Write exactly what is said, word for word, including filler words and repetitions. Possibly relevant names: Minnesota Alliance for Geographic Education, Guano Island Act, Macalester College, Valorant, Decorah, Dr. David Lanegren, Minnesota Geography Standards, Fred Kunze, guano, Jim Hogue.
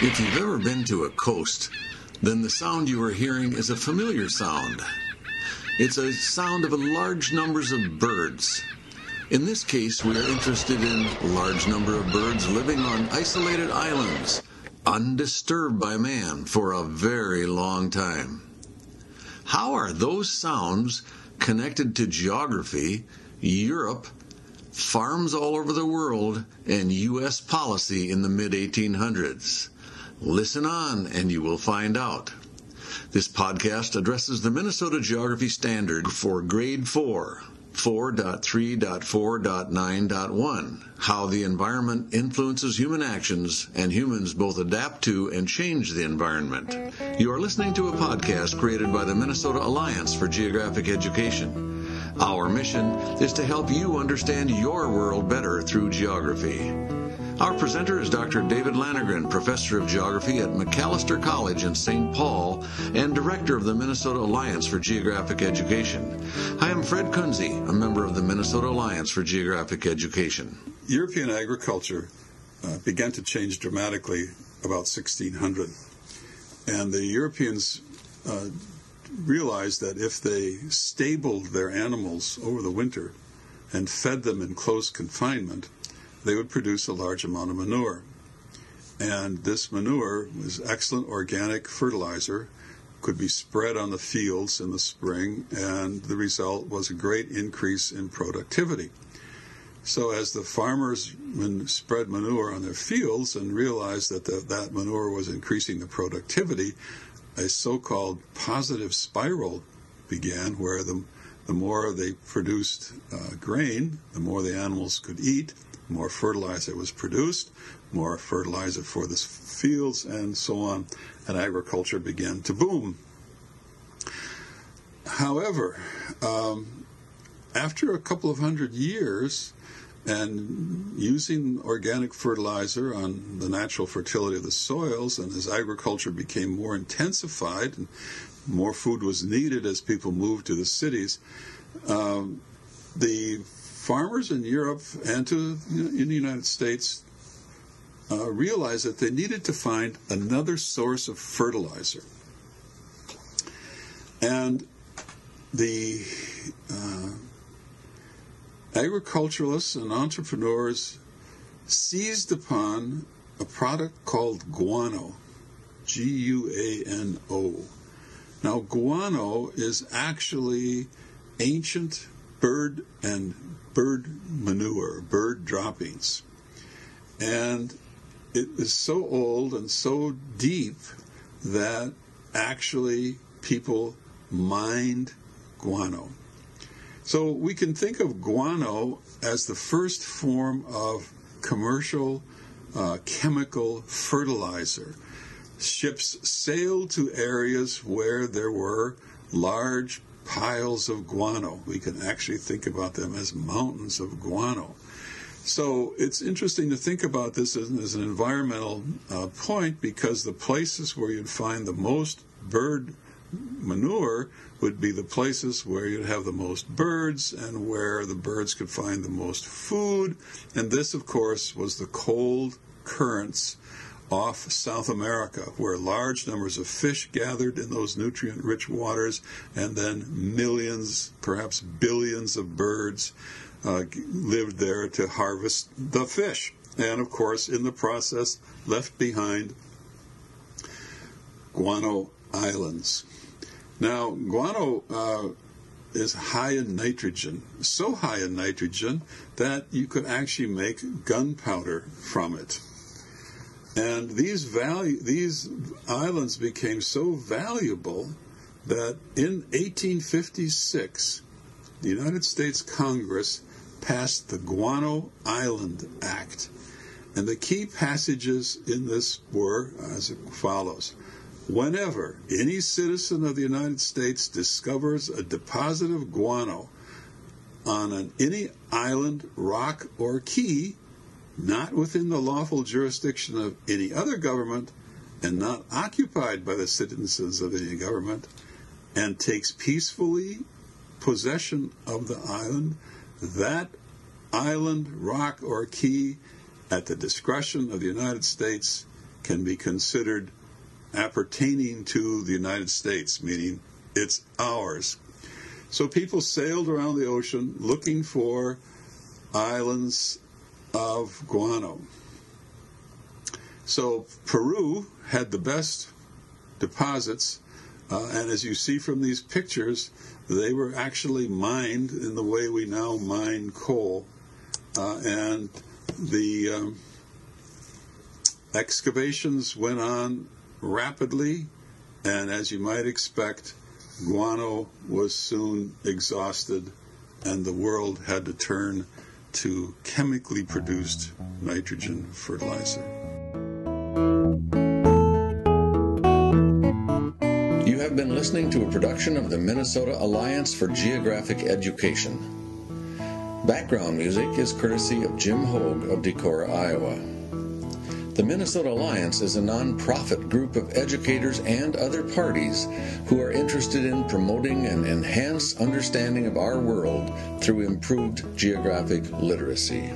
If you've ever been to a coast, then the sound you are hearing is a familiar sound. It's a sound of large numbers of birds. In this case, we are interested in a large number of birds living on isolated islands, undisturbed by man for a very long time. How are those sounds connected to geography, Europe, farms all over the world, and U S policy in the mid eighteen hundreds? Listen on and you will find out. This podcast addresses the Minnesota Geography Standard for Grade four, four point three point four point nine point one, how the environment influences human actions and humans both adapt to and change the environment. You are listening to a podcast created by the Minnesota Alliance for Geographic Education. Our mission is to help you understand your world better through geography. Our presenter is Doctor David Lanegren, Professor of Geography at Macalester College in Saint Paul and Director of the Minnesota Alliance for Geographic Education. I am Fred Kunze, a member of the Minnesota Alliance for Geographic Education. European agriculture uh, began to change dramatically about sixteen hundred, and the Europeans uh, realized that if they stabled their animals over the winter and fed them in close confinement, they would produce a large amount of manure. And this manure was excellent organic fertilizer, could be spread on the fields in the spring, and the result was a great increase in productivity. So as the farmers spread manure on their fields and realized that the, that manure was increasing the productivity, a so-called positive spiral began, where the, the more they produced uh, grain, the more the animals could eat, more fertilizer was produced, more fertilizer for the fields, and so on, and agriculture began to boom. However, um, after a couple of hundred years, and using organic fertilizer on the natural fertility of the soils, and as agriculture became more intensified and more food was needed as people moved to the cities, um, the farmers in Europe and to, in the United States uh, realized that they needed to find another source of fertilizer. And the uh, agriculturalists and entrepreneurs seized upon a product called guano, G U A N O. Now, guano is actually ancient bird and bird manure, bird droppings. And it is so old and so deep that actually people mined guano. So we can think of guano as the first form of commercial uh, chemical fertilizer. Ships sailed to areas where there were large piles of guano. We can actually think about them as mountains of guano. So it's interesting to think about this as, as an environmental uh, point, because the places where you'd find the most bird manure would be the places where you'd have the most birds and where the birds could find the most food. And this, of course, was the cold currents off South America, where large numbers of fish gathered in those nutrient-rich waters, and then millions, perhaps billions of birds uh, lived there to harvest the fish. And, of course, in the process, left behind guano islands. Now, guano uh, is high in nitrogen, so high in nitrogen that you could actually make gunpowder from it. And these, value, these islands became so valuable that in eighteen fifty-six, the United States Congress passed the Guano Island Act. And the key passages in this were as follows. Whenever any citizen of the United States discovers a deposit of guano on an, any island, rock, or key, not within the lawful jurisdiction of any other government, and not occupied by the citizens of any government, and takes peacefully possession of the island, that island, rock, or key, at the discretion of the United States, can be considered appertaining to the United States, meaning it's ours. So people sailed around the ocean looking for islands of guano. So Peru had the best deposits, uh, and as you see from these pictures, they were actually mined in the way we now mine coal, uh, and the um, excavations went on rapidly, and as you might expect, guano was soon exhausted, and the world had to turn to chemically produced nitrogen fertilizer. You have been listening to a production of the Minnesota Alliance for Geographic Education. Background music is courtesy of Jim Hogue of Decorah, Iowa. The Minnesota Alliance is a nonprofit group of educators and other parties who are interested in promoting an enhanced understanding of our world through improved geographic literacy.